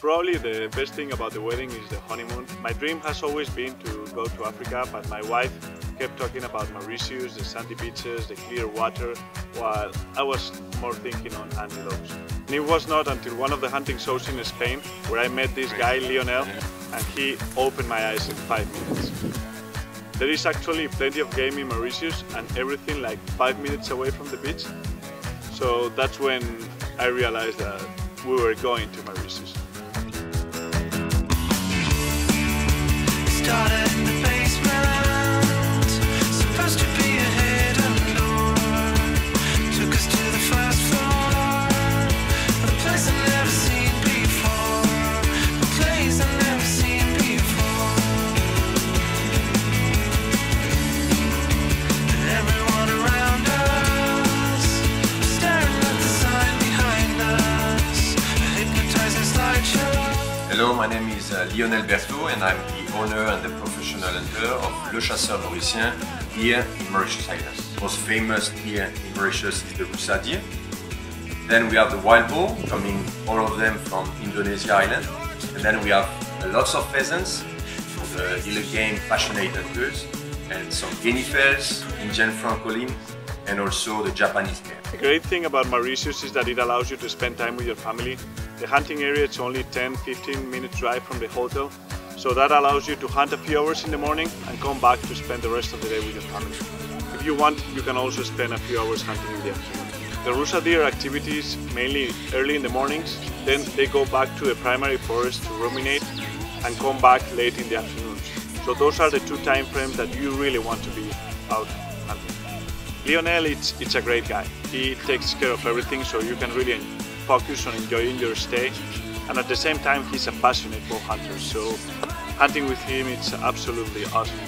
Probably the best thing about the wedding is the honeymoon. My dream has always been to go to Africa, but my wife kept talking about Mauritius, the sandy beaches, the clear water, while I was more thinking on antelopes. And it was not until one of the hunting shows in Spain where I met this guy, Lionel, and he opened my eyes in 5 minutes. There is actually plenty of game in Mauritius and everything like 5 minutes away from the beach. So that's when I realized that we were going to Mauritius. Hello, my name is Lionel Berthoux and I'm the owner and the professional hunter of Le Chasseur Mauricien here in Mauritius Islands. The most famous here in Mauritius is the rusa deer. Then we have the wild boar, coming all of them from Indonesia island. And then we have lots of pheasants for the little game passionate hunters, and some guinea fowls, Indian francolin, and also the Japanese deer. The great thing about Mauritius is that it allows you to spend time with your family. The hunting area is only 10-15 minutes drive from the hotel, so that allows you to hunt a few hours in the morning and come back to spend the rest of the day with your family. If you want, you can also spend a few hours hunting in the afternoon. The rusa deer activities mainly early in the mornings, then they go back to the primary forest to ruminate and come back late in the afternoon. So those are the two time frames that you really want to be out hunting. Lionel, it's a great guy. He takes care of everything, so you can really focus on enjoying your stay, and at the same time he's a passionate bow hunter, so hunting with him it's absolutely awesome.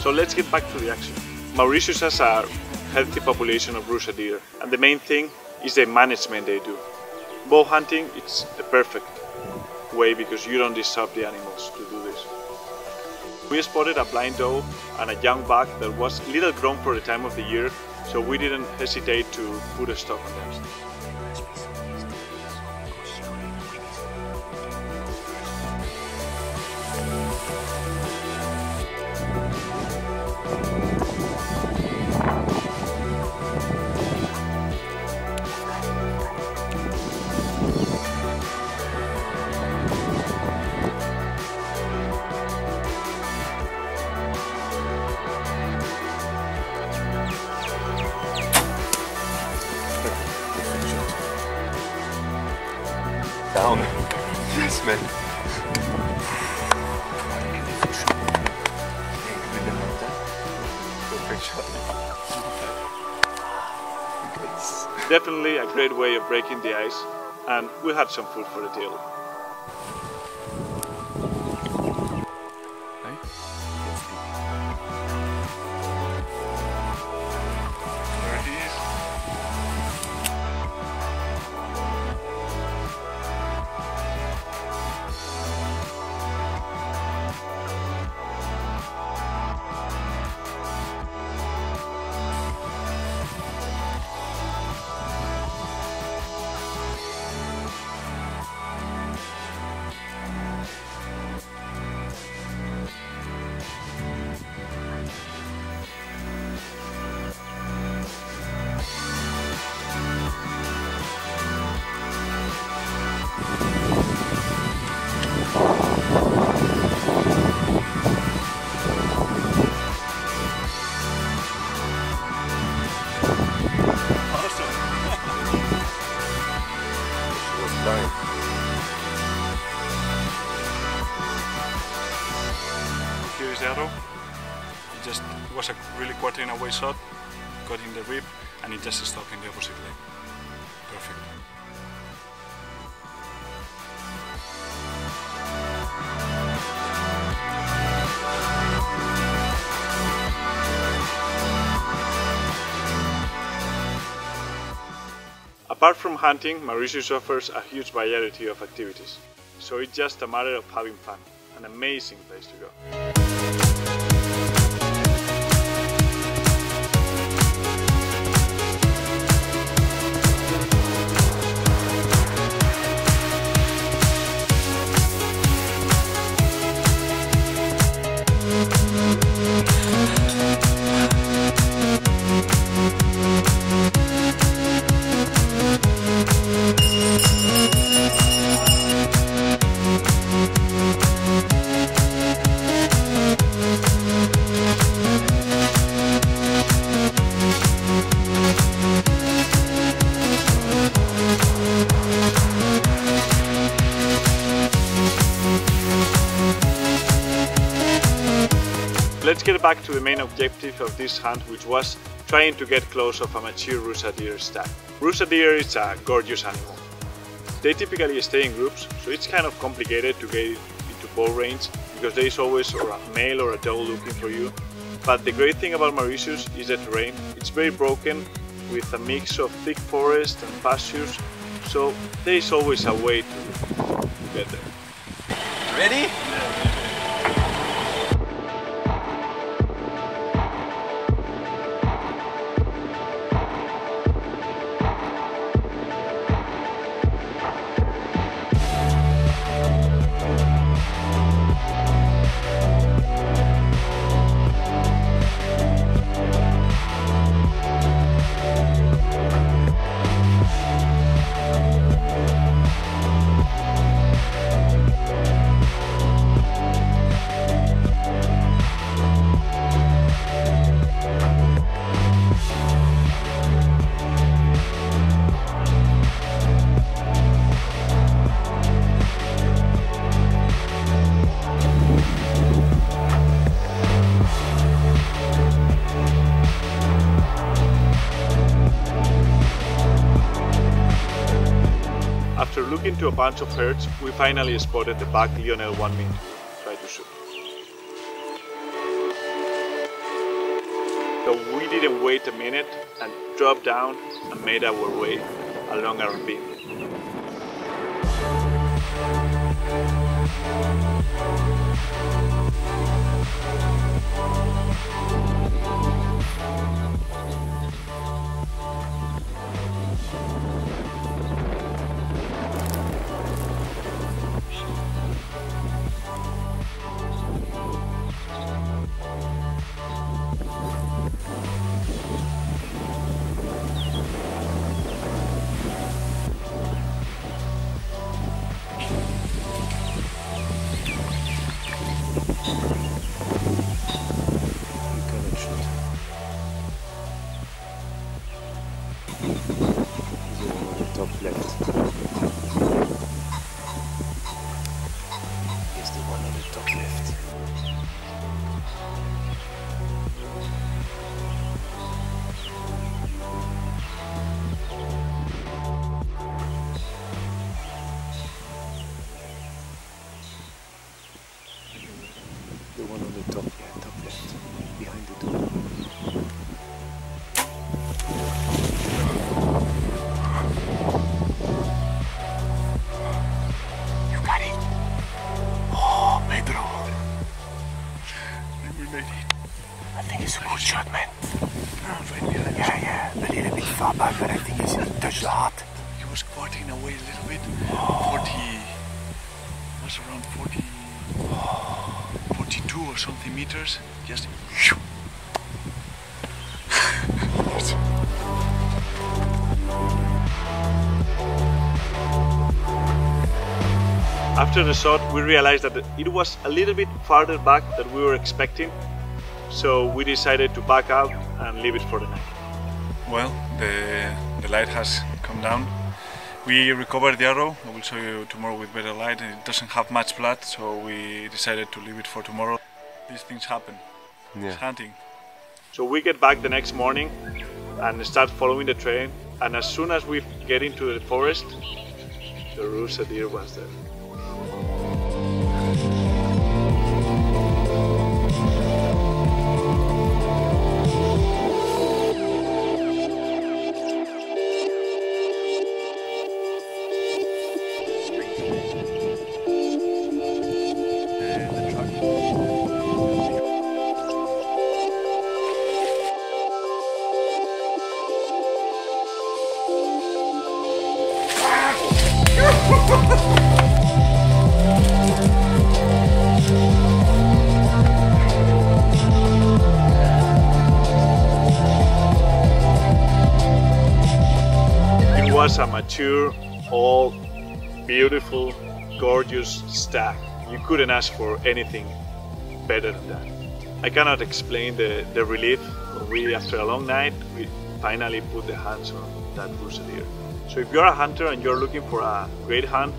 So let's get back to the action. Mauritius has a healthy population of rusa deer, and the main thing is the management they do. Bow hunting, it's the perfect way because you don't disturb the animals to do this. We spotted a blind doe and a young buck that was little grown for the time of the year, so we didn't hesitate to put a stop on them. Down. Yes, man. Definitely a great way of breaking the ice, and we had some food for the deal. Here's the arrow. It was a really quartering away shot, got in the rib, and it just stopped in the opposite leg. Perfect. Apart from hunting, Mauritius offers a huge variety of activities, so it's just a matter of having fun. An amazing place to go. Let's get back to the main objective of this hunt, which was trying to get close of a mature rusa deer stag. Rusa deer is a gorgeous animal. They typically stay in groups, so it's kind of complicated to get into bow range because there is always or a male or a doe looking for you. But the great thing about Mauritius is the terrain. It's very broken with a mix of thick forest and pastures, so there is always a way to get there. Ready? After looking to a bunch of herds, we finally spotted the buck Lionel 1 minute. Try to shoot. So we didn't wait a minute and dropped down and made our way along our ravine. Meters, just after the shot we realized that it was a little bit farther back than we were expecting, so we decided to back out and leave it for the night. Well, the light has come down. We recovered the arrow. I will show you tomorrow with better light. It doesn't have much blood, so we decided to leave it for tomorrow. These things happen. Yeah. It's hunting. So we get back the next morning and start following the trail. And as soon as we get into the forest, the rusa deer was there. A mature, old, beautiful, gorgeous stag. You couldn't ask for anything better than that. I cannot explain the relief when we, after a long night, we finally put the hands on that rusa deer. So if you're a hunter and you're looking for a great hunt,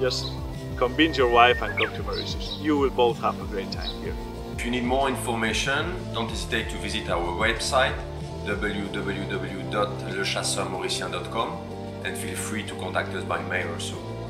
just convince your wife and come to Mauritius. You will both have a great time here. If you need more information, don't hesitate to visit our website www.lechasseur-mauricien.com and feel free to contact us by mail also.